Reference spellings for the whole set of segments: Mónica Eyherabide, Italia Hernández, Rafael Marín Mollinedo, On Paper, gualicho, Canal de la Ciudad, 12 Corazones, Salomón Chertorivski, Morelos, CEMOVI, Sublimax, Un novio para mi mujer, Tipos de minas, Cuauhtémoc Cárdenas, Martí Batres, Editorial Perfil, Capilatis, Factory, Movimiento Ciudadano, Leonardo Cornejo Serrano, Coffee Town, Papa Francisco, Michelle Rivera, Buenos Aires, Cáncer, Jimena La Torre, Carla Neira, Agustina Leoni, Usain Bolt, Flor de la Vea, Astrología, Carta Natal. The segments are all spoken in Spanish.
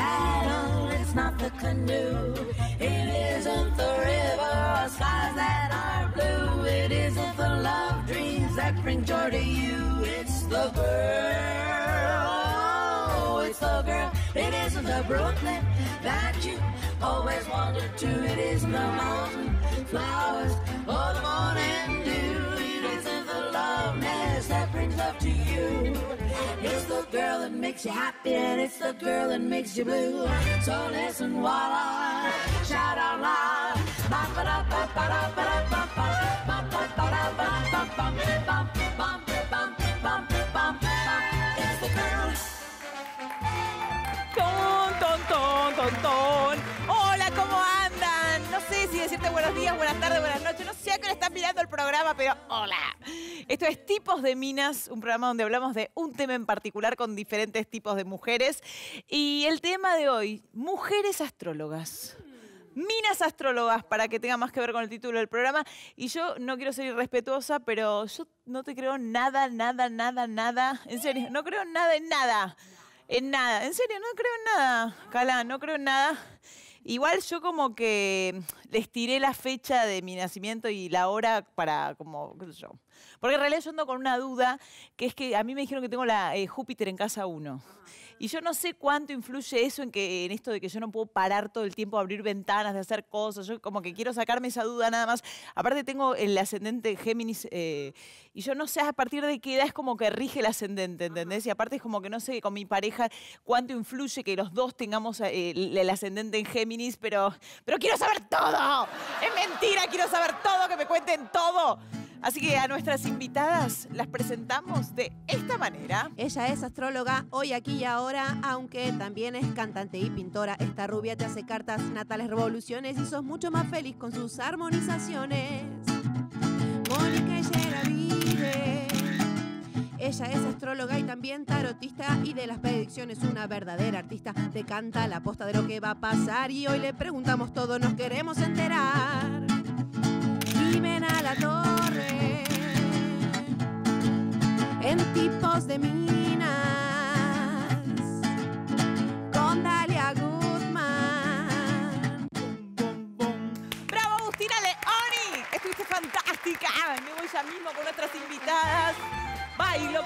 paddle, it's not the canoe. It isn't the river or skies that are blue. It isn't the love dreams that bring joy to you. It's the girl, oh, it's the girl. It isn't the Brooklyn that you always wanted to. It isn't the mountain flowers or the morning dew. It isn't the loveliness that brings love to you. It's the girl that makes you happy and it's the girl that makes you blue. So listen while I shout out loud. It's the girl. Hola, ¿cómo andan? No sé si decirte buenos días, buenas tardes, buenas noches. No sé a qué hora están mirando el programa, pero hola. Esto es Tipos de Minas, un programa donde hablamos de un tema en particular con diferentes tipos de mujeres. Y el tema de hoy, mujeres astrólogas. Minas astrólogas, para que tenga más que ver con el título del programa. Y yo no quiero ser irrespetuosa, pero yo no te creo nada. En serio, no creo nada en nada. En nada, en serio, no creo en nada, Cala, no creo en nada. Igual yo como que les tiré la fecha de mi nacimiento y la hora para como, qué sé yo. Porque en realidad yo ando con una duda, que es que a mí me dijeron que tengo la Júpiter en casa 1. Y yo no sé cuánto influye eso en que en esto de que yo no puedo parar todo el tiempo, abrir ventanas, de hacer cosas. Yo como que quiero sacarme esa duda nada más. Aparte tengo el ascendente Géminis y yo no sé a partir de qué edad es como que rige el ascendente, ¿entendés? Y aparte es como que no sé con mi pareja cuánto influye que los dos tengamos el ascendente en Géminis, pero quiero saber todo. Es mentira, quiero saber todo, que me cuenten todo. Así que a nuestras invitadas las presentamos de esta manera. Ella es astróloga hoy, aquí y ahora, aunque también es cantante y pintora. Esta rubia te hace cartas natales, revoluciones y sos mucho más feliz con sus armonizaciones. Mónica Eyherabide. Ella es astróloga y también tarotista y de las predicciones una verdadera artista. Te canta la posta de lo que va a pasar y hoy le preguntamos todo, nos queremos enterar. Jimena La Torre, en Tipos de Minas, con Dalia Gutmann. Bom, bom, bom. ¡Bravo, Agustina Leoni! Estuviste fantástica. Me voy ya mismo con nuestras invitadas. Bailo.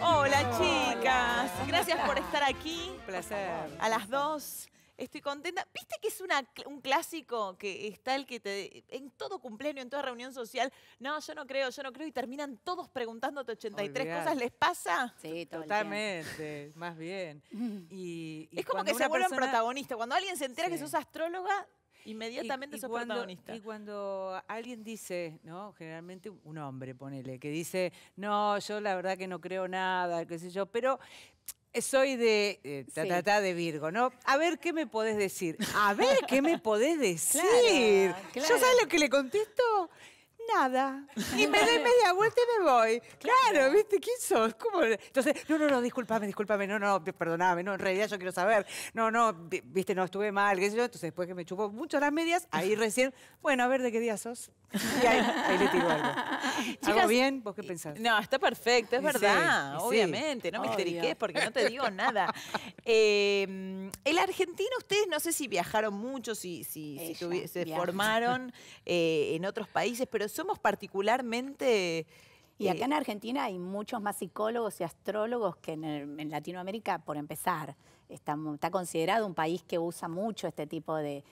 Hola, chicas. Gracias por estar aquí. Un placer. A las dos. Estoy contenta. ¿Viste que es un clásico que está el que te... En todo cumpleaños, en toda reunión social, no, yo no creo, y terminan todos preguntándote 83 Olvidar. Cosas. ¿Les pasa? Sí, totalmente, más bien. Y es como que se vuelven protagonistas. Cuando alguien se entera sí. que sos astróloga, inmediatamente sos protagonista. Y cuando alguien dice, ¿no? Generalmente un hombre, ponele, que dice, no, yo la verdad que no creo nada, qué sé yo, pero... Soy de de Virgo, ¿no? A ver, ¿qué me podés decir? Claro. ¿Yo sabes lo que le contesto? Nada. Y me doy media vuelta y me voy. Claro, ¿viste? ¿Quién sos? ¿Cómo? Entonces, no, discúlpame, no, perdoname, no, en realidad yo quiero saber. No, ¿viste? No, estuve mal, qué sé yo. Entonces, después que me chupó mucho las medias, ahí recién, bueno, a ver, ¿de qué día sos? Y ahí le tiro algo. Chicas, ¿hago bien? ¿Vos qué pensás? No, está perfecto, es verdad, sí, obviamente. No me esteriqués porque no te digo nada. El argentino, ustedes no sé si viajaron mucho, si se formaron en otros países, pero somos particularmente... Y acá en Argentina hay muchos más psicólogos y astrólogos que en Latinoamérica, por empezar. Está considerado un país que usa mucho este tipo de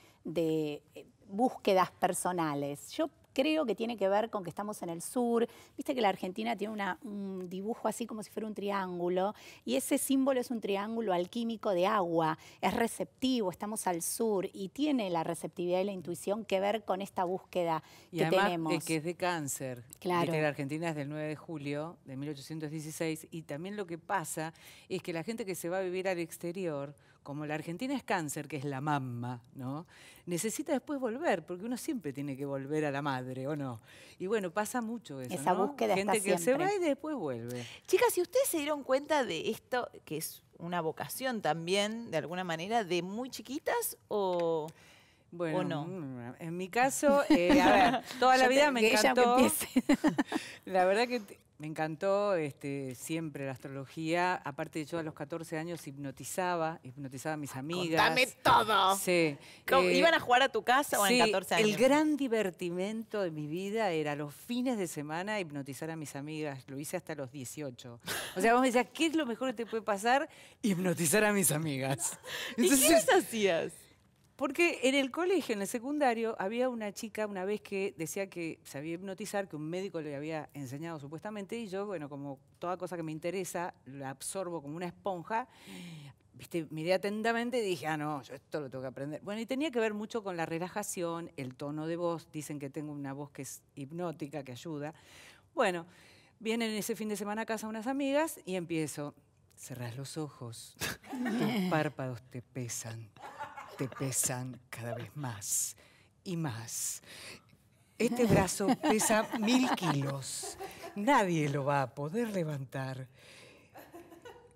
búsquedas personales. Yo creo que tiene que ver con que estamos en el sur. Viste que la Argentina tiene un dibujo así como si fuera un triángulo y ese símbolo es un triángulo alquímico de agua. Es receptivo, estamos al sur y tiene la receptividad y la intuición que ver con esta búsqueda y que además, tenemos. Que es de cáncer. Claro. Viste que la Argentina es del 9 de julio de 1816 y también lo que pasa es que la gente que se va a vivir al exterior... Como la Argentina es cáncer, que es la mamá, ¿no? Necesita después volver, porque uno siempre tiene que volver a la madre, ¿o no? Y bueno, pasa mucho eso, esa búsqueda está siempre. Gente que se va y después vuelve. Chicas, si ustedes se dieron cuenta de esto, que es una vocación también, de alguna manera, de muy chiquitas o... Bueno, ¿o no? En mi caso, a ver, toda la vida me encantó. La verdad que Me encantó siempre la astrología. Aparte, yo a los 14 años hipnotizaba a mis amigas. ¡Contame todo! Sí. ¿Iban a jugar a tu casa o sí, en 14 años? El gran divertimento de mi vida era los fines de semana hipnotizar a mis amigas. Lo hice hasta los 18. O sea, vos me decías, ¿qué es lo mejor que te puede pasar? Hipnotizar a mis amigas. Entonces, ¿y qué les hacías? Porque en el colegio, en el secundario, había una chica una vez que decía que sabía hipnotizar, que un médico le había enseñado supuestamente, y yo, bueno, como toda cosa que me interesa, la absorbo como una esponja, miré atentamente y dije, ah, no, yo esto lo tengo que aprender. Bueno, y tenía que ver mucho con la relajación, el tono de voz, dicen que tengo una voz que es hipnótica, que ayuda. Bueno, vienen ese fin de semana a casa unas amigas y empiezo, cerrás los ojos, tus párpados te pesan cada vez más y más. Este brazo pesa 1000 kilos. Nadie lo va a poder levantar.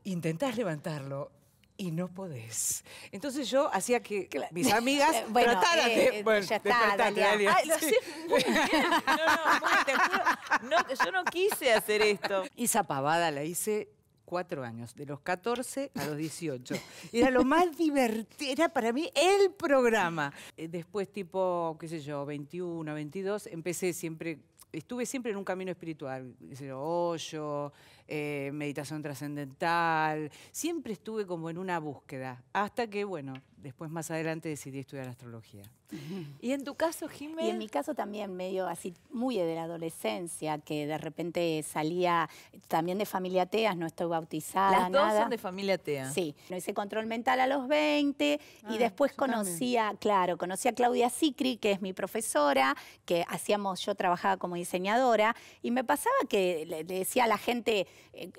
Intentás levantarlo y no podés. Entonces yo hacía que mis amigas trataran de... Bueno, ya está, Dalia. Ay, lo hacés muy bien. No, te juro, yo no quise hacer esto. Y esa pavada la hice... 4 años, de los 14 a los 18. Era lo más divertido, era para mí el programa. Después, tipo, qué sé yo, 21, 22, empecé siempre, estuve siempre en un camino espiritual, qué sé yo, hoyo, meditación trascendental, siempre estuve como en una búsqueda, hasta que, bueno, después más adelante decidí estudiar astrología. ¿Y en tu caso, Jimena? Y en mi caso también, medio así, muy de la adolescencia, que de repente salía también de familia atea, no estoy bautizada, nada. ¿Las dos son de familia atea? Sí. No hice control mental a los 20 y después conocí a Claudia Sicri, que es mi profesora, que yo trabajaba como diseñadora, y me pasaba que le decía a la gente,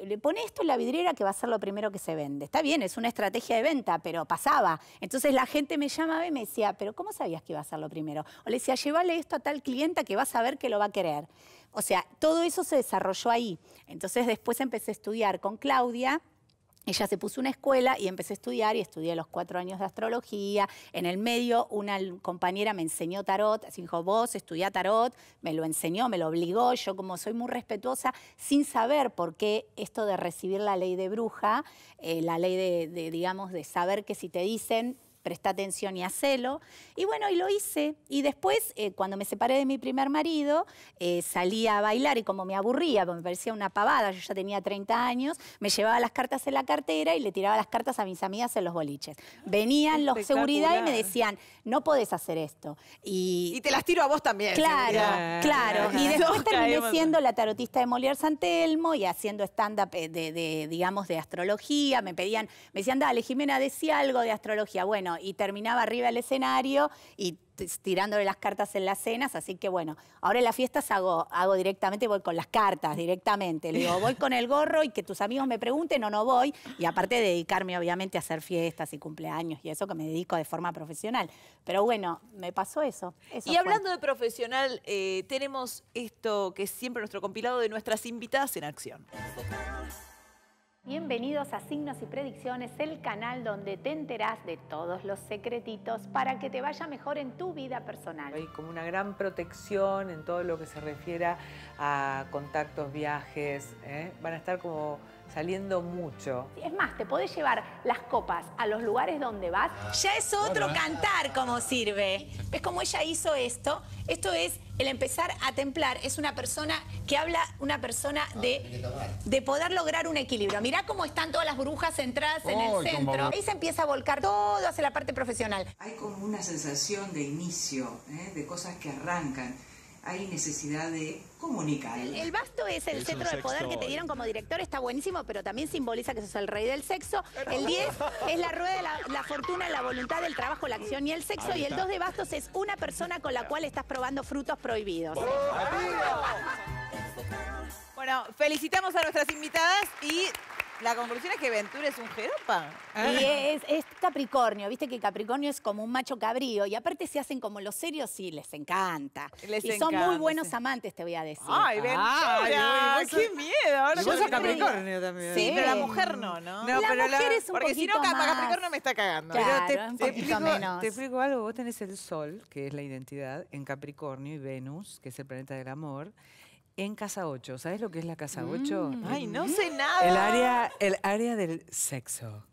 le pone esto en la vidriera que va a ser lo primero que se vende. Está bien, es una estrategia de venta, pero pasaba. Entonces la gente me llamaba y me decía, ¿pero cómo sabías que iba a ser lo primero? O le decía, llévale esto a tal clienta que vas a ver que lo va a querer. O sea, todo eso se desarrolló ahí. Entonces después empecé a estudiar con Claudia. Ella se puso una escuela y empecé a estudiar, y estudié los 4 años de astrología. En el medio, una compañera me enseñó tarot, así dijo, vos estudiá tarot, me lo enseñó, me lo obligó. Yo, como soy muy respetuosa, sin saber por qué esto de recibir la ley de bruja, la ley de saber que si te dicen... presta atención y hacelo. Y bueno, y lo hice. Y después, cuando me separé de mi primer marido, salí a bailar y como me aburría, porque me parecía una pavada, yo ya tenía 30 años, me llevaba las cartas en la cartera y le tiraba las cartas a mis amigas en los boliches. Venían los seguridad y me decían, no podés hacer esto. Y te las tiro a vos también. Claro, claro. Y después terminé siendo la tarotista de Molière Santelmo y haciendo stand-up de astrología. Me decían, dale, Jimena, decía algo de astrología. Bueno, y terminaba arriba el escenario y tirándole las cartas en las cenas, así que bueno, ahora en las fiestas hago directamente, voy con las cartas directamente, le digo, voy con el gorro y que tus amigos me pregunten o no voy, y aparte dedicarme obviamente a hacer fiestas y cumpleaños y eso que me dedico de forma profesional, pero bueno, me pasó eso. Y hablando de profesional, tenemos esto que es siempre nuestro compilado de nuestras invitadas en acción. Bienvenidos a Signos y Predicciones, el canal donde te enterás de todos los secretitos para que te vaya mejor en tu vida personal. Hay como una gran protección en todo lo que se refiere a contactos, viajes, van a estar como saliendo mucho. Es más, te podés llevar las copas a los lugares donde vas. Ya es otro cantar como sirve. ¿Ves cómo ella hizo esto? Esto es... el empezar a templar es una persona que habla, una persona de poder lograr un equilibrio. Mirá cómo están todas las brujas centradas en el centro. Ahí se empieza a volcar todo hacia la parte profesional. Hay como una sensación de inicio, de cosas que arrancan. Hay necesidad de comunicar. El basto es el centro de poder que te dieron como director, está buenísimo, pero también simboliza que sos el rey del sexo. El 10 es la rueda de la fortuna, la voluntad, el trabajo, la acción y el sexo. Y el 2 de bastos es una persona con la cual estás probando frutos prohibidos. Bueno, felicitamos a nuestras invitadas y... la conclusión es que Ventura es un jeropa. Y es Capricornio, viste que Capricornio es como un macho cabrío y aparte se hacen como los serios y les encanta. Son muy buenos amantes, te voy a decir. ¡Ay, Ventura! ¡Ay, qué miedo! Ahora yo soy Capricornio también. Sí, pero la mujer no la pero mujer es un porque poquito si no, más. Capricornio me está cagando. Claro, pero te explico algo. Vos tenés el Sol, que es la identidad, en Capricornio y Venus, que es el planeta del amor. en Casa 8. ¿Sabes lo que es la Casa 8? Ay, no sé nada. El área del sexo.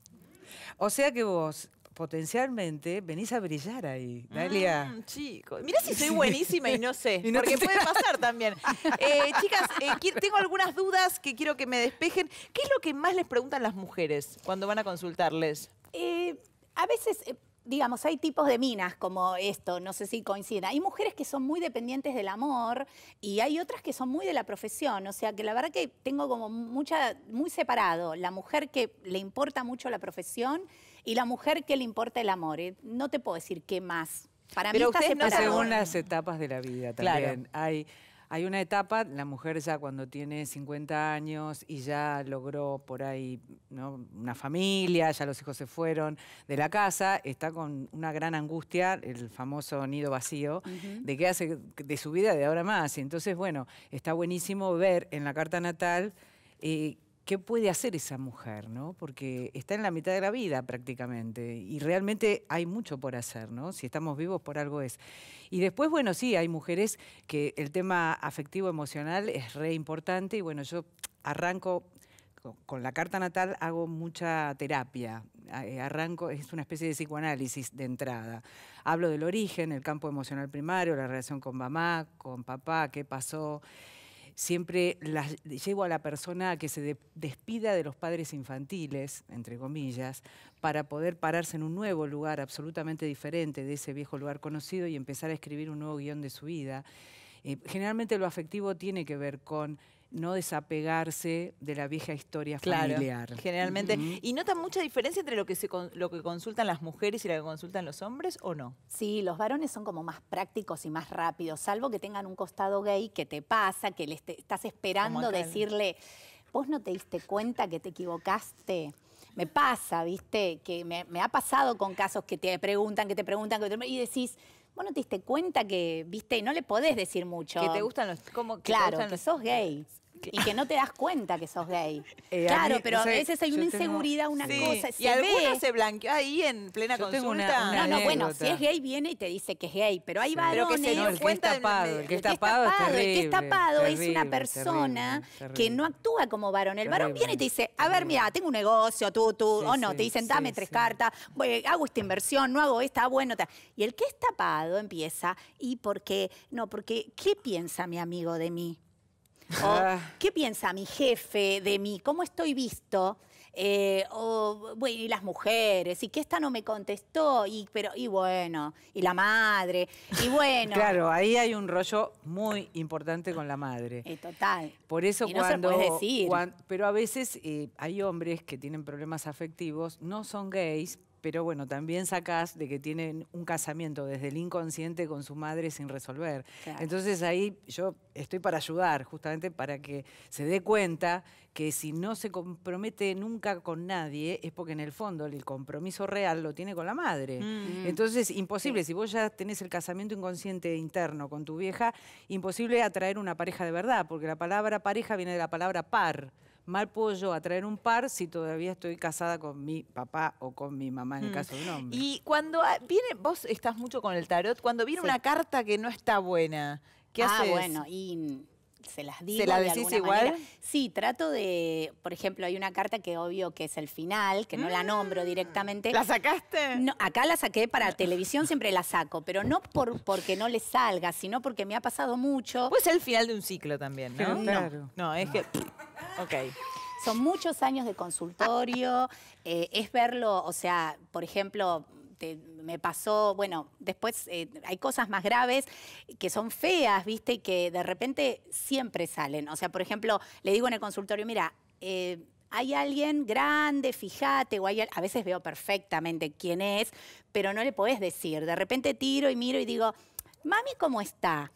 O sea que vos potencialmente venís a brillar ahí, Dalia. Chicos, mirá si soy buenísima y no sé, y no, porque puede pasar también. Chicas, tengo algunas dudas que quiero que me despejen. ¿Qué es lo que más les preguntan las mujeres cuando van a consultarles? A veces, digamos, hay tipos de minas como esto, no sé si coinciden. Hay mujeres que son muy dependientes del amor y hay otras que son muy de la profesión. O sea, que la verdad que tengo como muy separado la mujer que le importa mucho la profesión y la mujer que le importa el amor. No te puedo decir qué más. Para mí está separado. Pero según las etapas de la vida también. Claro. Hay una etapa, la mujer ya cuando tiene 50 años y ya logró por ahí, ¿no?, una familia, ya los hijos se fueron de la casa, está con una gran angustia, el famoso nido vacío, de qué hace de su vida de ahora más. Y entonces, bueno, está buenísimo ver en la carta natal ¿qué puede hacer esa mujer, ¿no? Porque está en la mitad de la vida prácticamente y realmente hay mucho por hacer, ¿no? Si estamos vivos por algo es. Y después, bueno, sí, hay mujeres que el tema afectivo-emocional es re importante y bueno, yo arranco con la carta natal, hago mucha terapia, arranco, es una especie de psicoanálisis de entrada. Hablo del origen, el campo emocional primario, la relación con mamá, con papá, qué pasó. Siempre llevo a la persona a que se despida de los padres infantiles, entre comillas, para poder pararse en un nuevo lugar absolutamente diferente de ese viejo lugar conocido y empezar a escribir un nuevo guión de su vida. Generalmente lo afectivo tiene que ver con no desapegarse de la vieja historia familiar. Claro, generalmente. ¿Y notan mucha diferencia entre lo que consultan las mujeres y lo que consultan los hombres o no? Sí, los varones son como más prácticos y más rápidos, salvo que tengan un costado gay que te pasa, que estás esperando decirle, ¿vos no te diste cuenta que te equivocaste? Me pasa, ¿viste? Que me ha pasado con casos que te preguntan, y decís, vos no te diste cuenta que, viste, no le podés decir mucho. Que te gustan los... que sos gay. Y que no te das cuenta que sos gay. Claro, pero a veces hay una inseguridad, una cosa. Y algunos se blanqueó ahí en plena consulta. No, bueno, si es gay viene y te dice que es gay, pero hay varones... Pero que se nos cuenta el que es tapado es terrible. El que es tapado es una persona que no actúa como varón. El varón viene y te dice, a ver, mira, tengo un negocio, o no, te dicen, dame 3 cartas, hago esta inversión, no hago esta, bueno, tal. Y el que es tapado empieza, ¿y por qué? No, porque, ¿qué piensa mi amigo de mí? O, ¿qué piensa mi jefe de mí? ¿Cómo estoy visto? Bueno, y las mujeres, y que esta no me contestó, y bueno, y la madre, y bueno. Claro, ahí hay un rollo muy importante con la madre. Total. Por eso y cuando, no se puede decir. Pero a veces hay hombres que tienen problemas afectivos, no son gays, pero bueno, también sacás de que tienen un casamiento desde el inconsciente con su madre sin resolver. Claro. Entonces ahí yo estoy para ayudar, justamente para que se dé cuenta que si no se compromete nunca con nadie, es porque en el fondo el compromiso real lo tiene con la madre. Entonces, imposible, si vos ya tenés el casamiento inconsciente interno con tu vieja, imposible atraer una pareja de verdad, porque la palabra pareja viene de la palabra par. Mal puedo yo atraer un par si todavía estoy casada con mi papá o con mi mamá, en el caso de un hombre. Y cuando viene, vos estás mucho con el tarot, cuando viene una carta que no está buena, ¿qué haces? Bueno, y se las digo. ¿Se las decís igual? Manera. Sí, trato de, por ejemplo, hay una carta que obvio que es el final, que no la nombro directamente. ¿La sacaste? No, acá la saqué para televisión, siempre la saco, pero no porque no le salga, sino porque me ha pasado mucho. Pues es el final de un ciclo también, ¿no? No, claro. No, es que... Okay. Son muchos años de consultorio, es verlo, o sea, por ejemplo, me pasó, bueno, después hay cosas más graves que son feas, ¿viste? Y que de repente siempre salen. O sea, por ejemplo, le digo en el consultorio, mira, hay alguien grande, fíjate, a veces veo perfectamente quién es, pero no le podés decir. De repente tiro y miro y digo, mami, ¿cómo está?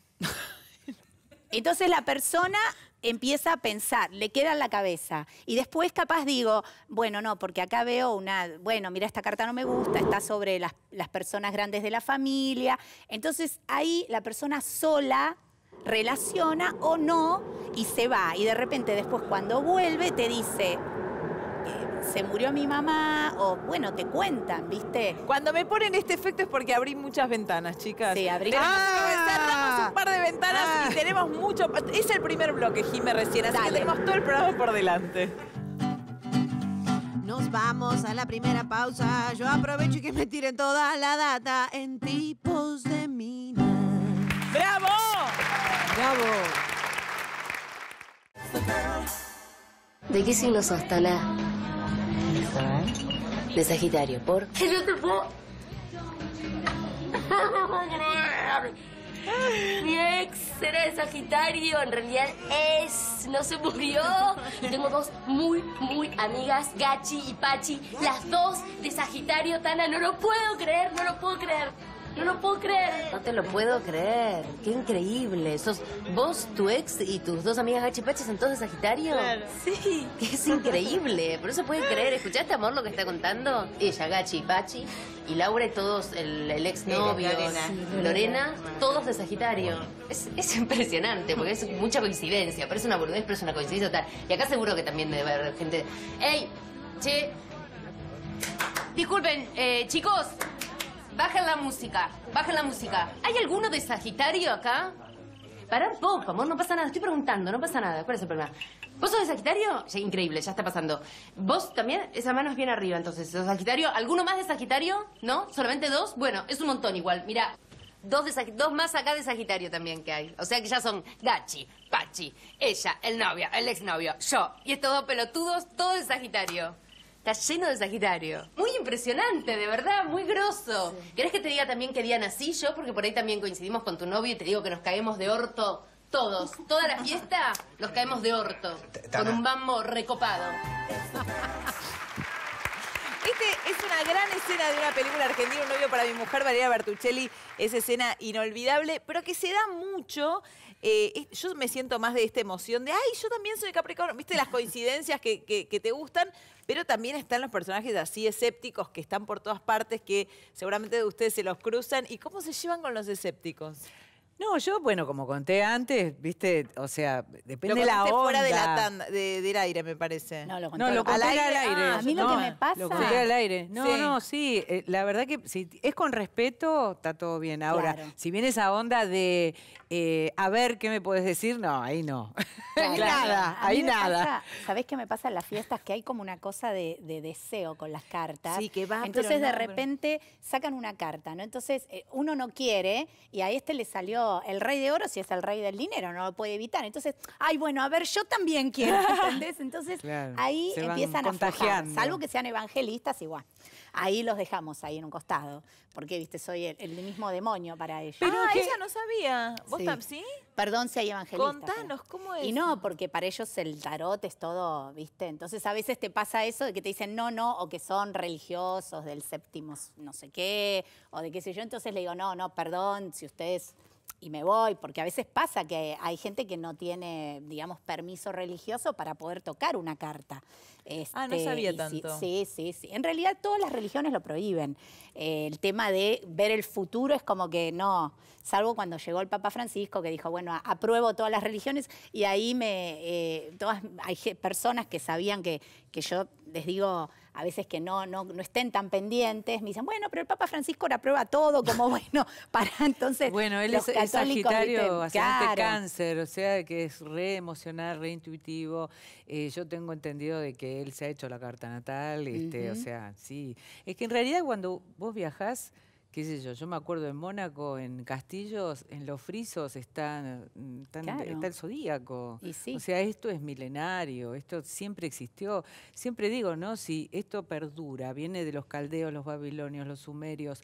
Entonces la persona empieza a pensar, le queda en la cabeza. Y después capaz digo, bueno, no, porque acá veo una... Bueno, mira, esta carta no me gusta, está sobre las personas grandes de la familia. Entonces ahí la persona sola relaciona o no y se va. Y de repente después cuando vuelve te dice... se murió mi mamá, o bueno, te cuentan, ¿viste? Cuando me ponen este efecto es porque abrí muchas ventanas, chicas. Sí, abrí. Cerramos un par de ventanas y tenemos mucho... Es el primer bloque, Jimé, recién, así que tenemos todo el programa por delante. Nos vamos a la primera pausa. Yo aprovecho y que me tiren toda la data en Tipos de Minas. ¡Bravo! ¡Bravo! ¿De qué signo sos, Tana? De Sagitario, ¿por? ¡Que no te puedo! ¡No puedo creer! Mi ex era de Sagitario, en realidad es, no se murió. Y tengo dos muy amigas, Gachi y Pachi, las dos de Sagitario, Tana. No lo puedo creer, no lo puedo creer. No lo puedo creer. No te lo puedo creer. Qué increíble. Sos vos, tu ex y tus dos amigas gachipachas en todo de Sagitario. Claro. Sí. Es increíble. Por eso pueden creer. ¿Escuchaste, amor, lo que está contando? Ella, Gachi y Pachi. Y Laura y todos, el ex novio, Lorena, todos de Sagitario. Es impresionante, porque es mucha coincidencia. Parece una boludez, pero es una coincidencia total. Y acá seguro que también debe haber gente... ¡Ey! Che. Disculpen, chicos. Bajen la música, bajen la música. ¿Hay alguno de Sagitario acá? Pará un poco, amor, no pasa nada. Estoy preguntando, no pasa nada. ¿Cuál es el problema? ¿Vos sos de Sagitario? Ya, increíble, ya está pasando. ¿Vos también? Esa mano es bien arriba, entonces. ¿Sos Sagitario? ¿Alguno más de Sagitario? ¿No? ¿Solamente dos? Bueno, es un montón igual. Mirá, dos más acá de Sagitario también que hay. O sea que ya son Gachi, Pachi, ella, el novio, el exnovio, yo. Y estos dos pelotudos, todos de Sagitario. Está lleno de Sagitario. Muy impresionante, de verdad, muy grosso. Sí. ¿Querés que te diga también qué día nací yo? Porque por ahí también coincidimos con tu novio y te digo que nos caemos de orto todos. Toda la fiesta nos caemos de orto. Con un bambo recopado. Este es una gran escena de una película argentina, Un novio para mi mujer, Valeria Bertuccelli. Esa escena inolvidable, pero que se da mucho... yo me siento más de esta emoción de, ay, yo también soy Capricornio, viste las coincidencias que te gustan, pero también están los personajes así escépticos que están por todas partes, que seguramente de ustedes se los cruzan. ¿Y cómo se llevan con los escépticos? No, yo, bueno, como conté antes, viste, o sea, depende de la onda. Lo fuera de la tanda, del aire, me parece. No, lo conté, no, lo conté al aire. Ah, a mí lo que me pasa. Lo conté al aire. No, sí. La verdad que si es con respeto, está todo bien. Ahora, claro, si viene esa onda de, a ver, ¿qué me puedes decir? No, ahí no. Claro. Nada, ahí nada. ¿Sabés qué me pasa en las fiestas? Que hay como una cosa de deseo con las cartas. Sí, que va. Entonces, de repente, sacan una carta, ¿no? Entonces, uno no quiere, y a este le salió el rey de oro, si es el rey del dinero, no lo puede evitar. Entonces, ay, bueno, a ver, yo también quiero, ¿entendés? Entonces, claro, ahí empiezan a fajar, salvo que sean evangelistas, igual. Ahí los dejamos, ahí en un costado, porque, viste, soy el mismo demonio para ellos. Pero ella no sabía. ¿Vos sí? Perdón si hay evangelistas. Contanos, ¿cómo es? Y no, porque para ellos el tarot es todo, viste. Entonces, a veces te pasa eso de que te dicen no, no, o que son religiosos del séptimo no sé qué, o de qué sé yo. Entonces le digo, no, no, perdón, si ustedes... Y me voy, porque a veces pasa que hay gente que no tiene, digamos, permiso religioso para poder tocar una carta. No sabía tanto. Sí. En realidad todas las religiones lo prohíben. El tema de ver el futuro es como que no, salvo cuando llegó el Papa Francisco que dijo, bueno, apruebo todas las religiones, y ahí hay personas que sabían que yo les digo... A veces que no estén tan pendientes, me dicen, bueno, pero el Papa Francisco ahora prueba todo, como bueno, para entonces... Bueno, él es Sagitario, ascendente Cáncer, o sea, que es re emocional, re intuitivo. Yo tengo entendido de que él se ha hecho la carta natal, o sea, sí. Es que en realidad cuando vos viajás, qué sé yo me acuerdo en Mónaco, en Castillos, en los frisos está el zodíaco. Y sí. O sea, esto es milenario, esto siempre existió. Siempre digo, ¿no? Si esto perdura, viene de los caldeos, los babilonios, los sumerios,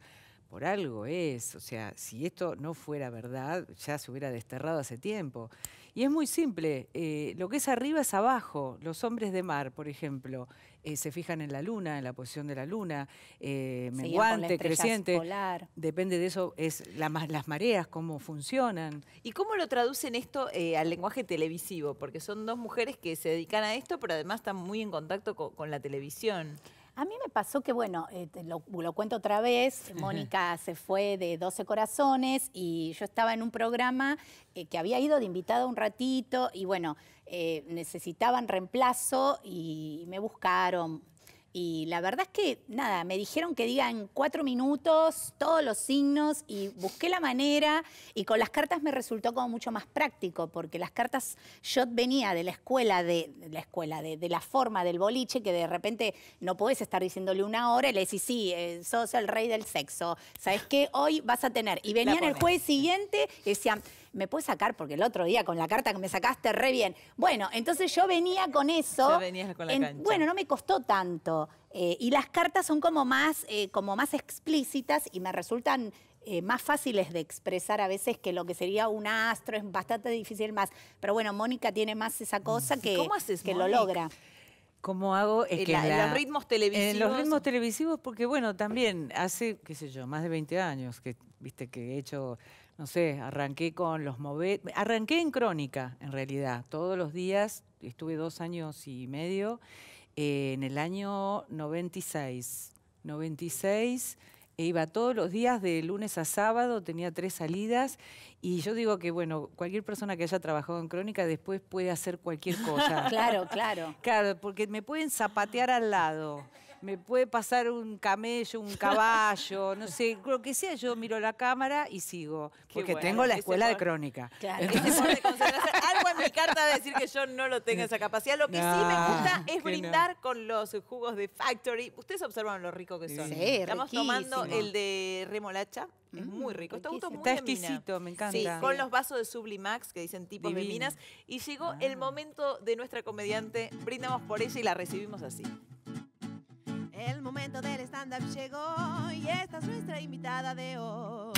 por algo es. O sea, si esto no fuera verdad, ya se hubiera desterrado hace tiempo. Y es muy simple, lo que es arriba es abajo. Los hombres de mar, por ejemplo, se fijan en la luna, en la posición de la luna, menguante, creciente. Polar. Depende de eso, es las mareas, cómo funcionan. ¿Y cómo lo traducen esto al lenguaje televisivo? Porque son dos mujeres que se dedican a esto, pero además están muy en contacto con la televisión. A mí me pasó que, bueno, lo cuento otra vez, Mónica se fue de 12 Corazones y yo estaba en un programa que había ido de invitada un ratito y, bueno, necesitaban reemplazo y me buscaron... Y la verdad es que, nada, me dijeron que diga en 4 minutos todos los signos y busqué la manera, y con las cartas me resultó como mucho más práctico, porque las cartas, yo venía de la escuela, de la forma del boliche, que de repente no podés estar diciéndole una hora y le decís, sí, sos el rey del sexo, ¿sabés qué? Hoy vas a tener. Y venían el jueves siguiente y decían, me puedes sacar porque el otro día con la carta que me sacaste re bien. Bueno, entonces yo venía con eso. Ya venías con la cancha. Bueno, no me costó tanto. Y las cartas son como más explícitas y me resultan más fáciles de expresar a veces que lo que sería un astro. Es bastante difícil más. Pero bueno, Mónica tiene más esa cosa que, ¿cómo haces, que lo logra? ¿Cómo hago? Es que en los ritmos televisivos. En los ritmos televisivos, porque bueno, también hace, qué sé yo, más de 20 años que, viste, que he hecho... No sé, arranqué con los mover... Arranqué en Crónica, en realidad. Todos los días, estuve 2 años y medio, en el año 96. 96, iba todos los días de lunes a sábado, tenía 3 salidas. Y yo digo que, bueno, cualquier persona que haya trabajado en Crónica después puede hacer cualquier cosa. Claro, claro. Claro, porque me pueden zapatear al lado. Me puede pasar un camello, un caballo, no sé, lo que sea, yo miro la cámara y sigo. Porque bueno, tengo la escuela de Crónica. Claro. Algo en mi carta de decir que yo no lo tengo esa capacidad. Lo que no, sí me gusta es brindar no. con los jugos de Factory. Ustedes observan lo rico que son. Sí, estamos riquísimo. Tomando el de remolacha. Es muy rico. Está exquisito, mina. Me encanta. Sí, con los vasos de Sublimax que dicen tipos divino. De minas. Y llegó el momento de nuestra comediante. Brindamos por ella y la recibimos así. El momento del stand-up llegó y esta es nuestra invitada de hoy.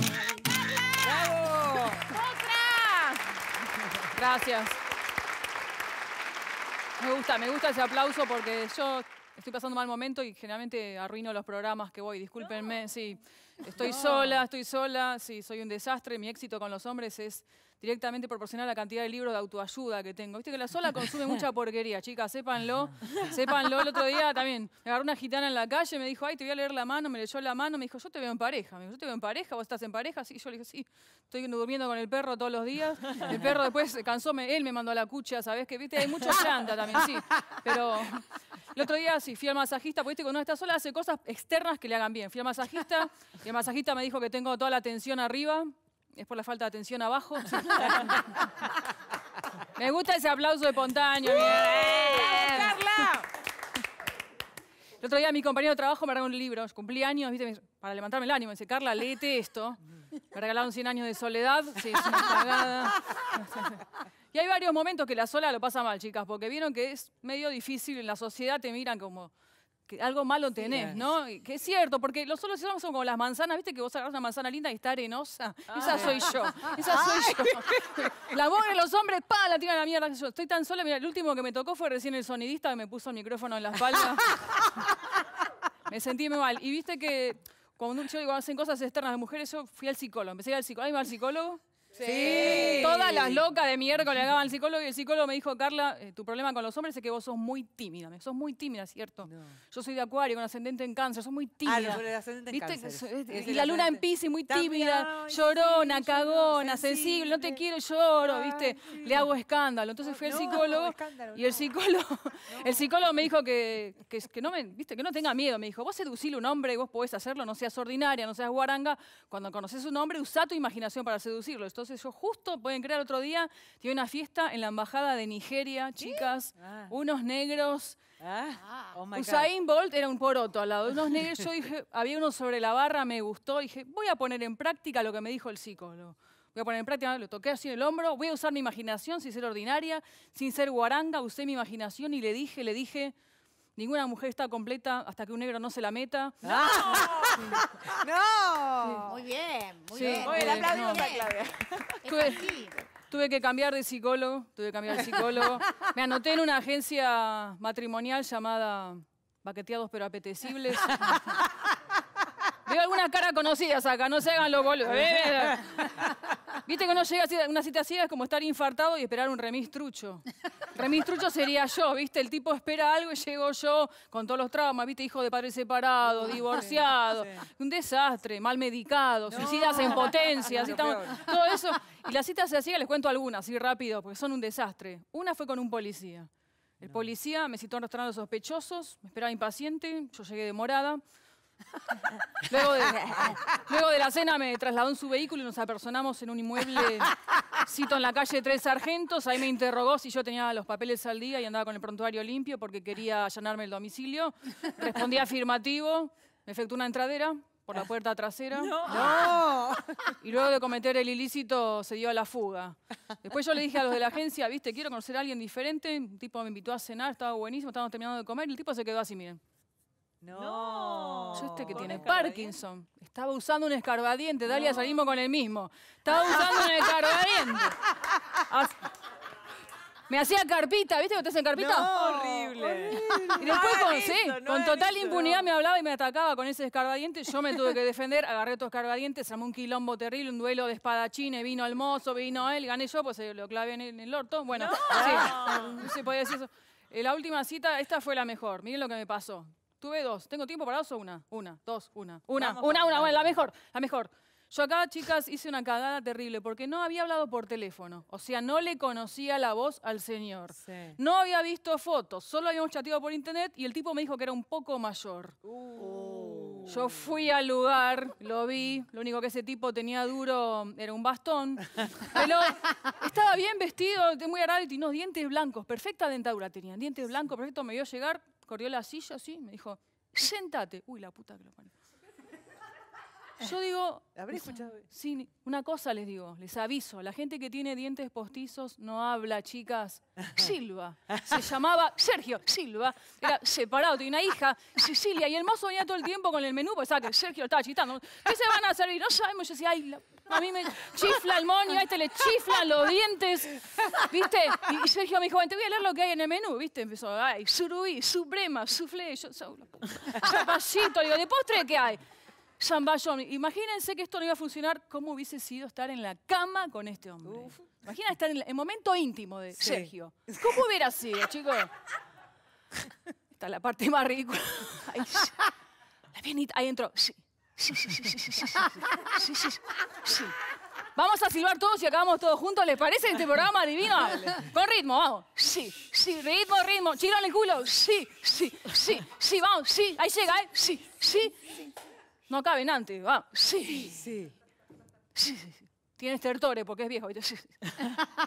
¡Carla! ¡Bravo! ¡Otra! Gracias. Me gusta ese aplauso porque yo estoy pasando un mal momento y generalmente arruino los programas que voy. Discúlpenme, no. Sí. Estoy sola, sí, soy un desastre. Mi éxito con los hombres es directamente proporcional a la cantidad de libros de autoayuda que tengo. Viste que la sola consume mucha porquería, chicas, sépanlo. El otro día también me agarró una gitana en la calle, me dijo, ay, te voy a leer la mano, me leyó la mano, me dijo, yo te veo en pareja. Me dijo, yo te veo en pareja, vos estás en pareja. Y yo le dije, sí, estoy durmiendo con el perro todos los días. El perro después se cansó, él me mandó a la cucha, ¿sabés qué? Viste, hay mucho llanta también, sí. Pero el otro día sí, fui al masajista, porque viste, cuando uno está sola hace cosas externas que le hagan bien. Fui al masajista y el masajista me dijo que tengo toda la tensión arriba. ¿Es por la falta de atención abajo? Sí. Me gusta ese aplauso de Pontaño. ¡Bien! ¡Carla! El otro día mi compañero de trabajo me regaló un libro. Cumplí años, ¿viste? Para levantarme el ánimo. Me dice, Carla, léete esto. Me regalaron 100 años de soledad. Sí, es una cagada. Y hay varios momentos que la sola lo pasa mal, chicas, porque vieron que es medio difícil. En la sociedad te miran como... que algo malo tenés, ¿no? Que es cierto, porque los solos somos como las manzanas, ¿viste? Que vos agarrás una manzana linda y está arenosa. Ah, esa soy yo, esa soy yo. La voz de los hombres, pa, la tiran a la mierda. Yo estoy tan sola, mira, el último que me tocó fue recién el sonidista que me puso el micrófono en la espalda. Me sentí muy mal. Y viste que cuando yo digo, hacen cosas externas de mujeres, yo fui al psicólogo, empecé a ir al psicólogo. ¿Ahí va al psicólogo? Sí. Sí. Todas las locas de miércoles llegaban al psicólogo y el psicólogo me dijo, Carla, tu problema con los hombres es que vos sos muy tímida, ¿cierto? No. Yo soy de acuario, con ascendente en cáncer, sos muy tímida. Ah, no, pero el ascendente en cáncer. ¿Viste? Y la luna en Piscis, muy tímida, llorona, sí, cagona, sensible, no te quiero, lloro, ¿viste? Sí. Le hago escándalo. Entonces fui al psicólogo y el psicólogo me dijo que no me, ¿viste? Que no tenga miedo. Me dijo, vos seducile a un hombre y vos podés hacerlo, no seas ordinaria, no seas guaranga. Cuando conoces a un hombre, usá tu imaginación para seducirlo. Entonces yo justo, pueden creer, otro día tuve una fiesta en la embajada de Nigeria, chicas, unos negros. Oh my God. Usain Bolt era un poroto al lado, unos negros. Yo dije, había uno sobre la barra, me gustó, dije, voy a poner en práctica lo que me dijo el psicólogo. Voy a poner en práctica, lo toqué así en el hombro, voy a usar mi imaginación sin ser ordinaria, sin ser guaranga, usé mi imaginación y le dije... Ninguna mujer está completa hasta que un negro no se la meta. ¡No! ¡No! Sí. Muy bien, muy bien. Muy bien, aplaudimos a Claudia. Tuve que cambiar de psicólogo, Me anoté en una agencia matrimonial llamada Baqueteados pero Apetecibles. Veo algunas caras conocidas acá, no se hagan los boludos. Viste que uno llega a una cita ciega, es como estar infartado y esperar un remis trucho. Remis trucho sería yo, ¿viste? El tipo espera algo y llego yo con todos los traumas, ¿viste? Hijo de padre separado, divorciado, un desastre, mal medicado, suicidas en potencia, todo eso. Y las citas ciegas les cuento algunas, así rápido, porque son un desastre. Una fue con un policía. El policía me citó en un restaurante de sospechosos, me esperaba impaciente, yo llegué demorada. Luego de la cena me trasladó en su vehículo y nos apersonamos en un inmueble, cito, en la calle Tres Sargentos. Ahí me interrogó si yo tenía los papeles al día y andaba con el prontuario limpio porque quería allanarme el domicilio. Respondí afirmativo, me efectuó una entradera por la puerta trasera. ¡No! Y luego de cometer el ilícito se dio a la fuga. Después yo le dije a los de la agencia, viste, quiero conocer a alguien diferente. Un tipo me invitó a cenar, estaba buenísimo, estábamos terminando de comer y el tipo se quedó así, miren. No. Yo este que tiene Parkinson. Estaba usando un escarbadiente. Dalia, no. Salimos con el mismo. Estaba usando un escarbadiente. Me hacía carpita, ¿viste? ¿Usted en carpita? No, horrible. Y después no, con total impunidad me hablaba y me atacaba con ese escarbadiente. Yo me tuve que defender, agarré estos escarbadientes, armé un quilombo terrible, un duelo de espadachines, vino el mozo, vino él, gané yo, pues lo clavé en el orto. Bueno, no se podía decir eso. La última cita, esta fue la mejor. Miren lo que me pasó. Tuve dos. ¿Tengo tiempo para dos o una? Una, dos, una. Una. Bueno, la mejor, la mejor. Yo acá, chicas, hice una cagada terrible porque no había hablado por teléfono. O sea, no le conocía la voz al señor. Sí. No había visto fotos. Solo habíamos chateado por internet y el tipo me dijo que era un poco mayor. Yo fui al lugar, lo vi. Lo único que ese tipo tenía duro era un bastón. Pero estaba bien vestido, muy agradable, y unos dientes blancos. Perfecta dentadura tenía. Dientes blancos, perfecto. Me vio llegar. Corrió la silla así, me dijo, sentate. Uy, la puta que lo parió. Yo digo... ¿Habré escuchado? Sí, una cosa les digo, les aviso. La gente que tiene dientes postizos no habla, chicas. Silva. Se llamaba Sergio Silva. Era separado, tenía una hija, Cecilia. Y el mozo venía todo el tiempo con el menú, pues sabe que Sergio estaba chistando. ¿Qué se van a servir? No sabemos. Yo decía, ay, a mí me chifla el moño, a este le chiflan los dientes, ¿viste? Y Sergio me dijo, te voy a leer lo que hay en el menú, ¿viste? Empezó, ay, surubí, suprema, soufflé, yo, zapallito, digo, ¿de postre qué hay? Zamballón. Imagínense que esto no iba a funcionar, ¿cómo hubiese sido estar en la cama con este hombre? Uf. Imagina estar en el momento íntimo de Sergio. ¿Cómo hubiera sido, chicos? Esta es la parte más ridícula. Ahí, la pianita, ahí entró, sí. Vamos a silbar todos y acabamos todos juntos, ¿les parece este programa divino? Con ritmo, vamos. Sí, ritmo. Chiro en el culo. Sí, vamos, sí. Ahí llega, ¿eh? Sí. No caben antes, vamos. Sí. Tiene estertores porque es viejo.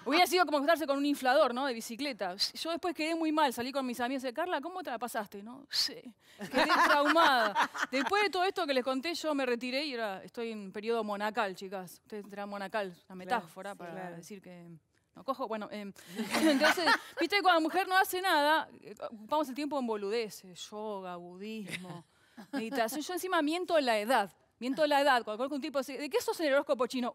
Hubiera sido como juntarse con un inflador, ¿no? De bicicleta. Yo después quedé muy mal, salí con mis amigas y dije, Carla, ¿cómo te la pasaste? No sé. Quedé traumada. Después de todo esto que les conté, yo me retiré y estoy en periodo monacal, chicas. Ustedes dirán monacal, una metáfora claro, para decir que... No cojo, bueno, entonces, viste, cuando la mujer no hace nada, ocupamos el tiempo en boludeces, yoga, budismo, meditación. Yo encima miento en la edad. Cuando conozco un tipo, ¿de qué sos en el horóscopo chino?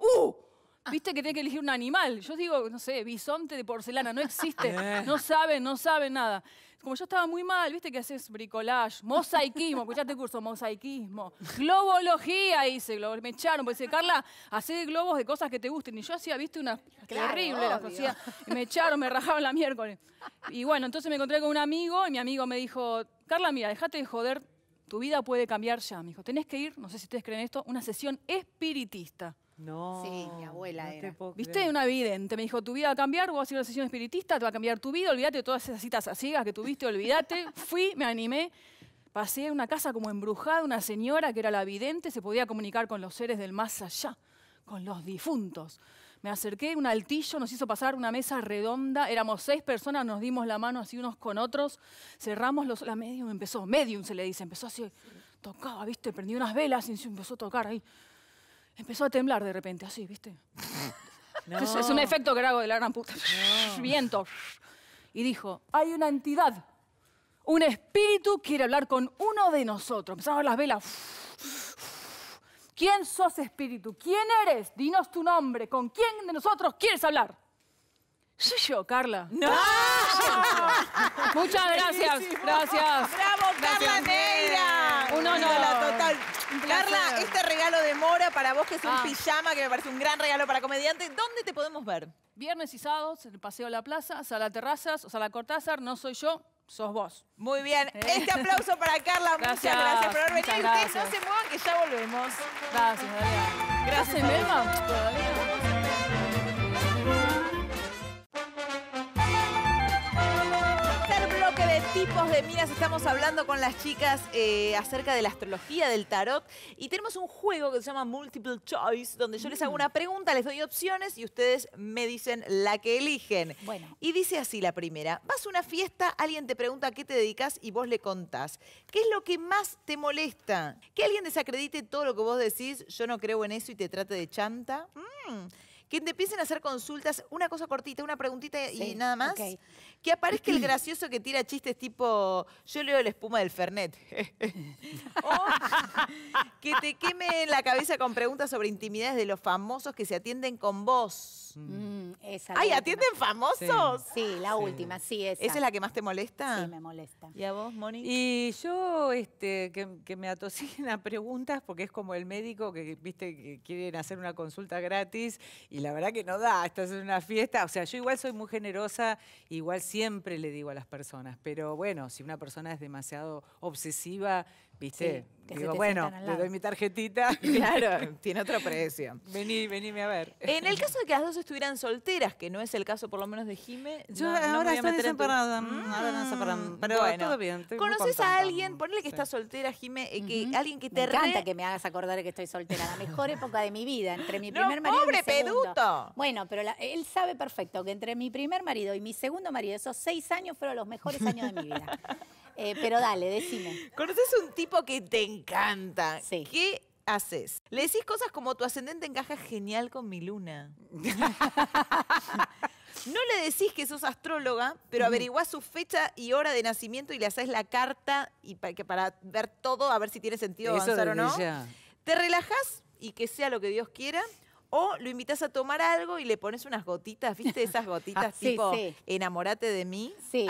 Viste que tiene que elegir un animal. Yo digo, no sé, bisonte de porcelana, no existe. No saben nada. Como yo estaba muy mal, viste que haces bricolage, mosaicismo, escuchaste el curso, mosaicismo, globología hice, me echaron, porque dice, Carla, hacé globos de cosas que te gusten. Y yo hacía, viste, unas terribles, las cosas. Y me echaron, me rajaban la miércoles. Y bueno, entonces me encontré con un amigo y mi amigo me dijo, Carla, mira, dejate de joder, tu vida puede cambiar ya. Me dijo, tenés que ir, no sé si ustedes creen esto, una sesión espiritista. No. Sí, mi abuela no era. Viste, una vidente. Me dijo, tu vida va a cambiar, vos vas a ir a una sesión espiritista, te va a cambiar tu vida, olvídate de todas esas citas a ciegas que tuviste, olvídate. Fui, me animé, pasé a una casa como embrujada, una señora que era la vidente, se podía comunicar con los seres del más allá, con los difuntos. Me acerqué, un altillo, nos hizo pasar una mesa redonda, éramos 6 personas, nos dimos la mano así unos con otros, cerramos los... La medium empezó, medium se le dice, empezó así, tocaba, viste, prendió unas velas y empezó a tocar ahí. Empezó a temblar de repente, así, ¿viste? No. Es un efecto que hago de la gran puta. No. Viento. Y dijo, hay una entidad, un espíritu quiere hablar con uno de nosotros. Empezaron a ver las velas. ¿Quién sos, espíritu? ¿Quién eres? Dinos tu nombre. ¿Con quién de nosotros quieres hablar? Soy yo, Carla. ¡No! Muchas gracias. Bellísimo. Gracias. ¡Bravo, Carla Neira! Un honor. La total. Carla, este regalo de Mora para vos, que es un pijama, que me parece un gran regalo para comediante. ¿Dónde te podemos ver? Viernes y sábados, en el Paseo de la Plaza, Sala Terrazas, o Sala Cortázar. No soy yo, sos vos. Muy bien. Este aplauso para Carla. Gracias. Muchas gracias por haber venido. Ustedes no se muevan, que ya volvemos. Gracias, Dalia. Gracias, Melma. Todavía. Tipos de Minas, estamos hablando con las chicas acerca de la astrología, del tarot, y tenemos un juego que se llama Multiple Choice, donde yo les hago una pregunta, les doy opciones y ustedes me dicen la que eligen. Bueno. Y dice así la primera: vas a una fiesta, alguien te pregunta a qué te dedicas y vos le contás. ¿Qué es lo que más te molesta? ¿Que alguien desacredite todo lo que vos decís, yo no creo en eso, y te trate de chanta? Que te empiecen a hacer consultas, una cosa cortita, una preguntita y nada más. Okay. Que aparezca el gracioso que tira chistes tipo, yo leo la espuma del Fernet. O que te queme la cabeza con preguntas sobre intimidades de los famosos que se atienden con vos. Esa. ¡Ay, atienden famosos! Sí, la última, sí, esa. ¿Esa es la que más te molesta? Sí, me molesta. ¿Y a vos, Moni? Y yo, que me atosigan a preguntas, porque es como el médico que, viste, que quieren hacer una consulta gratis y la verdad que no da, estás en una fiesta. O sea, yo igual soy muy generosa, igual siempre le digo a las personas, pero bueno, si una persona es demasiado obsesiva, viste, sí, digo, bueno, le doy mi tarjetita. Claro, tiene otro precio. Venime a ver. En el caso de que las dos estuvieran solteras, que no es el caso por lo menos de Jimé. Yo no, ahora estoy desamparada. Pero bueno, todo bien. ¿Conoces a alguien? Ponle que estás soltera, Jimé, alguien que te encanta que me hagas acordar que estoy soltera. La mejor época de mi vida, entre mi primer marido y mi segundo. ¡Pobre peduto! Bueno, pero él sabe perfecto que entre mi primer marido y mi segundo marido, esos 6 años fueron los mejores años de mi vida. Pero dale, decime. ¿Conoces un tipo que te encanta? Sí. ¿Qué haces? Le decís cosas como, tu ascendente encaja genial con mi luna. No le decís que sos astróloga, pero averiguás su fecha y hora de nacimiento y le hacés la carta y para ver todo, a ver si tiene sentido avanzar o no. Ya. Te relajás y que sea lo que Dios quiera. O lo invitas a tomar algo y le pones unas gotitas, ¿viste? Esas gotitas tipo, enamorate de mí. Sí.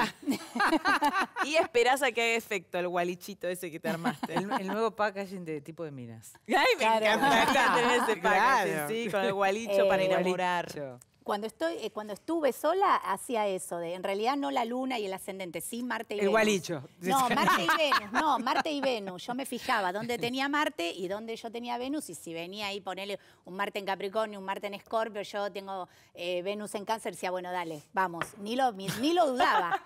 Y esperás a que haga efecto el gualichito ese que te armaste. El nuevo packaging de Tipo de Minas. Ay, me encanta tener ese packaging, sí, con el gualicho para enamorar. Gualicho. Cuando estuve sola, hacía eso. En realidad, no la luna y el ascendente, sí Marte y Venus. El gualicho. No, Marte y Venus. No, Marte y Venus. Yo me fijaba dónde tenía Marte y dónde yo tenía Venus. Y si venía ahí, ponerle un Marte en Capricornio, un Marte en Escorpio, yo tengo Venus en Cáncer, decía, bueno, dale, vamos. Ni lo dudaba.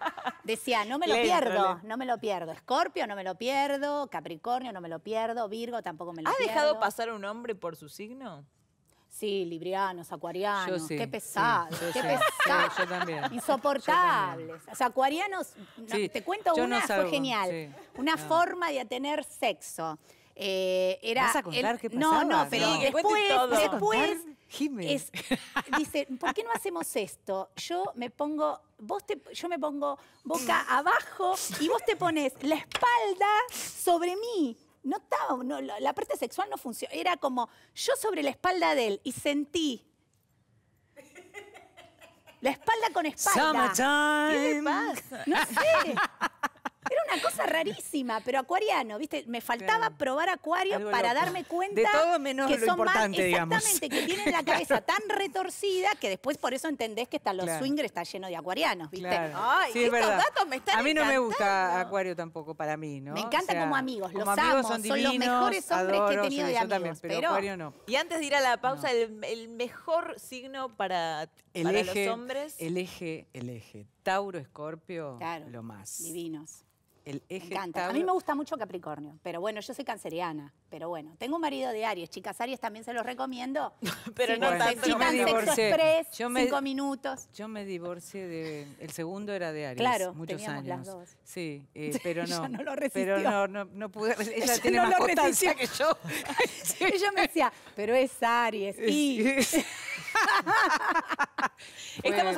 Decía, no me lo pierdo, no me lo pierdo. Escorpio, no me lo pierdo. Capricornio, no me lo pierdo. Virgo, tampoco me lo pierdo. ¿Has dejado pasar un hombre por su signo? Sí, librianos, acuarianos, qué pesados, qué pesados. Yo también. Insoportables. Yo también. O sea, acuarianos, te cuento fue genial. Sí, una forma de tener sexo. ¿Vas a contar qué pasaba? No, pero no. Después dice, ¿por qué no hacemos esto? Yo me pongo boca abajo y vos te pones la espalda sobre mí. No estaba, la parte sexual no funcionó. Era como yo sobre la espalda de él y sentí la espalda con espalda. Summertime. ¿Qué le pasa? No sé. Era una cosa rarísima, pero acuariano, ¿viste? Me faltaba probar acuario para darme cuenta de todo menos que lo son importante, más, exactamente, digamos, que tienen la cabeza tan retorcida que después por eso entendés que los swingers está lleno de acuarianos, ¿viste? Claro. Ay, sí, estos datos me están encantando. A mí no me gusta acuario tampoco, para mí, ¿no? Me encanta, o sea, como amigos, los amo, son divinos, los mejores hombres que he tenido de amigos. También, pero acuario no. Y antes de ir a la pausa, el mejor signo para los hombres. El eje. Tauro, Escorpio, lo más. Divinos. El eje me encanta. A mí me gusta mucho Capricornio, pero bueno, yo soy canceriana, pero bueno. Tengo un marido de Aries, chicas, Aries también se los recomiendo. Pero si no tanto. Yo me divorcié. Express, 5 minutos. Yo me divorcié el segundo era de Aries, claro, muchos años. Las dos. Sí, pero no. Ella no lo resistió. Pero no pude. Ella tiene no más constancia que yo. Ella me decía, pero es Aries, Estamos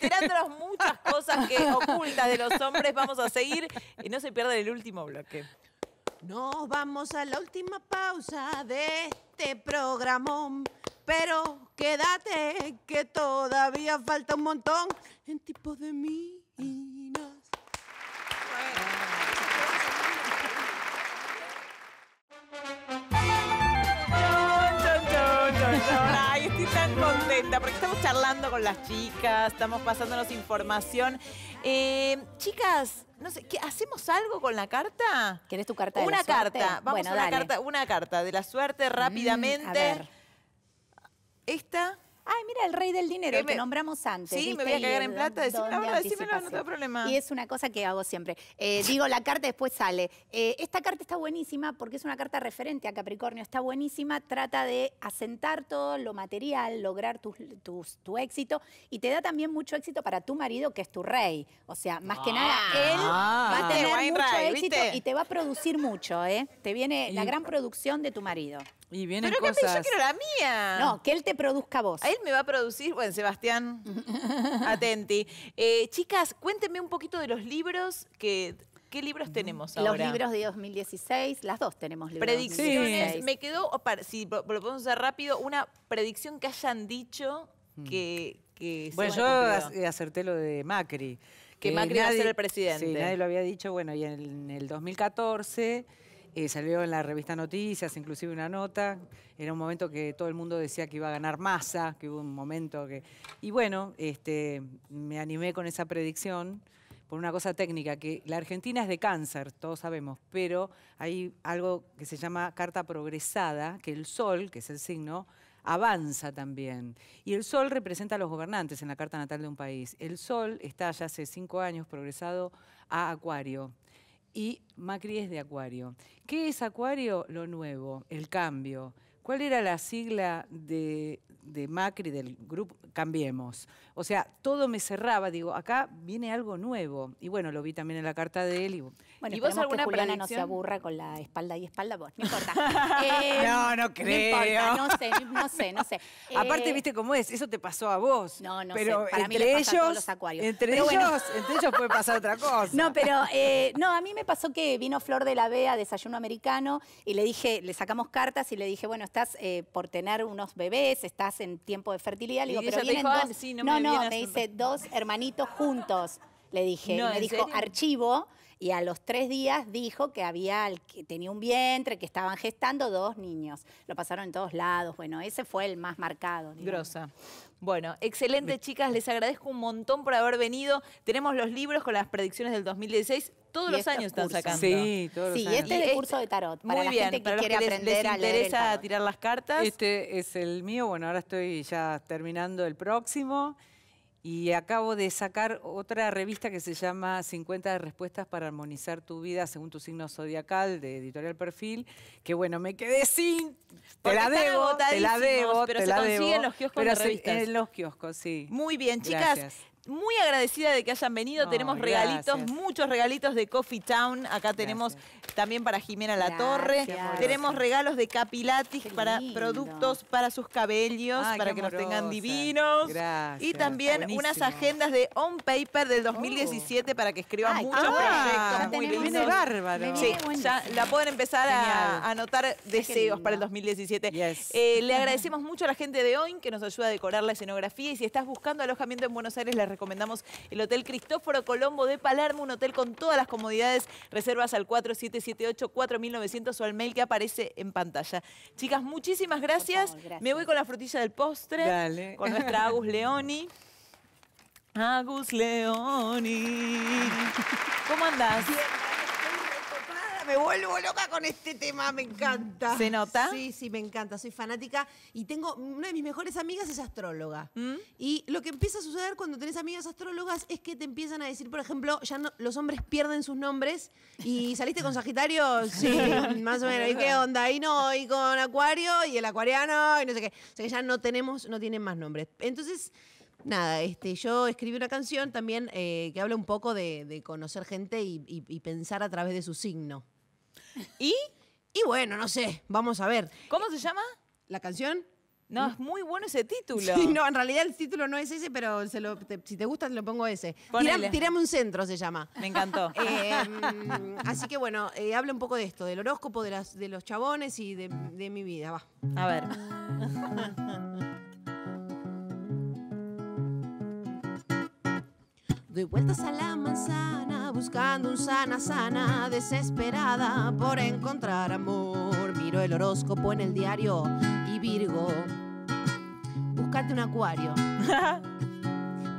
enterándonos muchas cosas que ocultas de los hombres. Vamos a seguir y no se pierdan el último bloque. Nos vamos a la última pausa de este programón, pero quédate que todavía falta un montón en Tipos de Minas. Ay, estoy tan contenta porque estamos charlando con las chicas, estamos pasándonos información. Chicas, no sé, ¿hacemos algo con la carta? ¿Querés tu carta de la suerte? Una carta, vamos, bueno, a una carta de la suerte rápidamente. A ver. Esta. Ay, mira, el rey del dinero, que nombramos antes. Sí, ¿viste? Me voy a cagar en plata, decime la verdad, no tengo problema. Y es una cosa que hago siempre. Digo la carta, después sale. Esta carta está buenísima porque es una carta referente a Capricornio, está buenísima, trata de asentar todo lo material, lograr tu éxito, y te da también mucho éxito para tu marido, que es tu rey. O sea, más que nada, él va a tener mucho éxito, ¿viste? Y te va a producir mucho, ¿eh? Te viene la gran producción de tu marido. Y vienen pero cosas... Pero yo quiero la mía. No, que él te produzca vos. A él me va a producir... Bueno, Sebastián, atenti. Chicas, cuéntenme un poquito de los libros que... ¿Qué libros tenemos ahora? Los libros de 2016, las dos tenemos libros. Predicciones. Sí. Me quedó, si lo podemos usar rápido, una predicción que hayan dicho que bueno, se yo acerté lo de Macri. Que Macri iba a ser el presidente. Sí, nadie lo había dicho. Bueno, y en el 2014... salió en la revista Noticias, inclusive una nota. Era un momento que todo el mundo decía que iba a ganar Massa, que hubo un momento que... Y bueno, me animé con esa predicción por una cosa técnica, que la Argentina es de cáncer, todos sabemos, pero hay algo que se llama carta progresada, que el sol, que es el signo, avanza también. Y el sol representa a los gobernantes en la carta natal de un país. El sol está ya hace 5 años progresado a Acuario. Y Macri es de Acuario. ¿Qué es Acuario? Lo nuevo, el cambio. ¿Cuál era la sigla de Macri, del grupo? Cambiemos. O sea, todo me cerraba. Digo, acá viene algo nuevo. Y bueno, lo vi también en la carta de él. Y, bueno, ¿y vos alguna predicción? No se aburra con la espalda y espalda. Vos, no importa. No, no creo. No importa, no sé. Aparte, viste cómo es. Eso te pasó a vos. No pero sé. Para mí les pasa a todos los acuarios. Entre ellos puede pasar otra cosa. No, pero a mí me pasó que vino Flor de la Vea, Desayuno Americano, y le dije, le sacamos cartas y le dije, bueno, estás por tener unos bebés, estás en tiempo de fertilidad. Le digo, pero vienen dijo, dos... Sí, me dice, dos hermanitos juntos, le dije. No, y me dijo, ¿serio? Archivo, y a los 3 días dijo que tenía un vientre, que estaban gestando 2 niños. Lo pasaron en todos lados. Bueno, ese fue el más marcado. Digamos. Grosa. Bueno, excelente, chicas. Les agradezco un montón por haber venido. Tenemos los libros con las predicciones del 2016. Todos los años están sacando. Sí, todos los años. Sí, este es el curso de tarot. Muy bien, para la gente que quiere aprender a leer el tarot. ¿Les interesa tirar las cartas? Este es el mío. Bueno, ahora estoy ya terminando el próximo. Y acabo de sacar otra revista que se llama 50 respuestas para armonizar tu vida según tu signo zodiacal, de Editorial Perfil, que bueno, me quedé sin... Te la debo, pero se consigue en los kioscos de revistas. En los kioscos, sí. Muy bien, chicas. Gracias. Muy agradecida de que hayan venido. Tenemos regalitos, muchos regalitos de Coffee Town. Acá tenemos también para Jimena La Torre. Tenemos regalos de Capilatis para productos para sus cabellos, para que los tengan divinos. Gracias. Y también unas agendas de On Paper del 2017 para que escriban muchos proyectos muy lindos. Bárbaro. Sí, ya la pueden empezar a anotar deseos para el 2017. Le agradecemos mucho a la gente de OIN que nos ayuda a decorar la escenografía, y si estás buscando alojamiento en Buenos Aires, les recomendamos el Hotel Cristóforo Colombo de Palermo, un hotel con todas las comodidades. Reservas al 4778-4900 o al mail que aparece en pantalla. Chicas, muchísimas gracias. Por favor, gracias. Me voy con la frutilla del postre. Dale. Con nuestra Agus Leoni. Agus Leoni. ¿Cómo andás? Me vuelvo loca con este tema, me encanta. ¿Se nota? Sí, sí, me encanta, soy fanática. Y tengo, una de mis mejores amigas es astróloga. Y lo que empieza a suceder cuando tenés amigas astrólogas es que te empiezan a decir, por ejemplo, ya no, los hombres pierden sus nombres. ¿Y saliste con Sagitario? Sí, más o menos. ¿Y qué onda? Y no, y con Acuario, y el acuariano, y no sé qué. O sea que ya no tienen más nombres. Entonces... Nada, yo escribí una canción también que habla un poco de conocer gente y pensar a través de su signo. Y bueno, no sé, vamos a ver. ¿Cómo se llama? ¿La canción? No, es muy bueno ese título. Sí, no, en realidad el título no es ese, pero si te gusta te lo pongo ese. Tirame un centro se llama. Me encantó. Así que bueno, habla un poco de esto, del horóscopo, de los chabones y de mi vida, va. A ver... Doy vueltas a la manzana, buscando un sana, desesperada por encontrar amor. Miro el horóscopo en el diario y Virgo, búscate un acuario.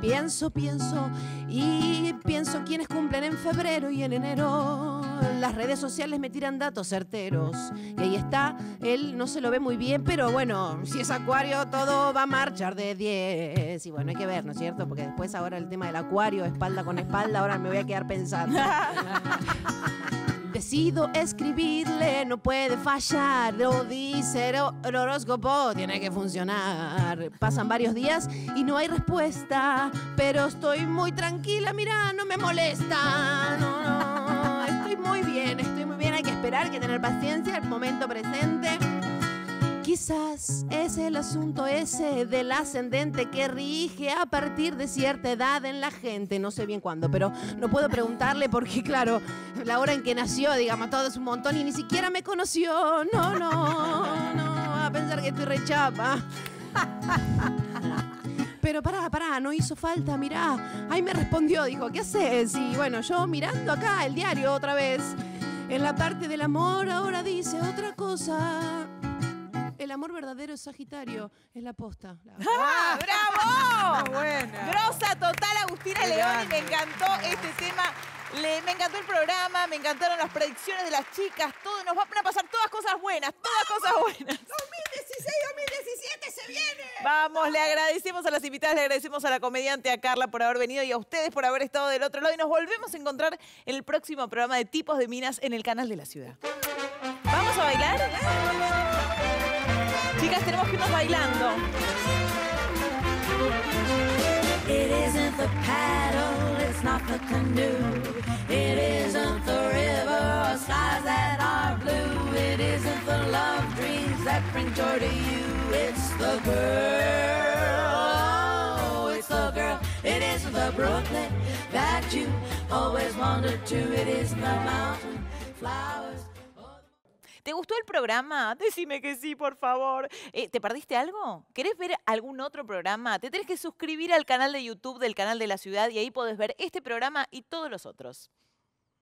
Pienso, pienso y pienso quienes cumplen en febrero y en enero. las redes sociales me tiran datos certeros. Y ahí está, él no se lo ve muy bien, pero bueno, si es acuario todo va a marchar de 10. Y bueno, hay que ver, ¿no es cierto? Porque después ahora el tema del acuario, espalda con espalda, ahora me voy a quedar pensando. Decido escribirle, no puede fallar, lo dice el horóscopo, tiene que funcionar. Pasan varios días y no hay respuesta, pero estoy muy tranquila, mira, no me molesta, no, estoy muy bien, hay que esperar, hay que tener paciencia, el momento presente. Quizás es el asunto ese del ascendente que rige a partir de cierta edad en la gente. No sé bien cuándo, pero no puedo preguntarle porque, claro, la hora en que nació, digamos, todo es un montón y ni siquiera me conoció. No, a pensar que estoy rechapa. Pero pará, no hizo falta, mirá. Ahí me respondió, dijo, ¿qué haces? Y bueno, yo mirando acá el diario otra vez. En la parte del amor ahora dice otra cosa. El amor verdadero es Sagitario, es la posta. ¡Ah, bravo! Buena. Grosa total, Agustina Leoni, me encantó este tema, me encantó el programa, me encantaron las predicciones de las chicas, todo, nos van a pasar todas cosas buenas, todas cosas buenas. 2016, 2017 se viene. Vamos, le agradecemos a las invitadas, le agradecemos a la comediante, a Carla por haber venido y a ustedes por haber estado del otro lado y nos volvemos a encontrar en el próximo programa de Tipos de Minas en el Canal de la Ciudad. ¿Vamos a bailar? Chicas, tenemos que irnos bailando. It isn't the paddle, it's not the canoe. It isn't the river or skies that are blue. It isn't the love dreams that bring joy to you. It's the girl, oh, it's the girl. It isn't the Brooklyn that you always wandered to. It isn't the mountain flowers. ¿Te gustó el programa? Decime que sí, por favor. ¿Te perdiste algo? ¿Querés ver algún otro programa? Te tenés que suscribir al canal de YouTube del Canal de la Ciudad y ahí podés ver este programa y todos los otros.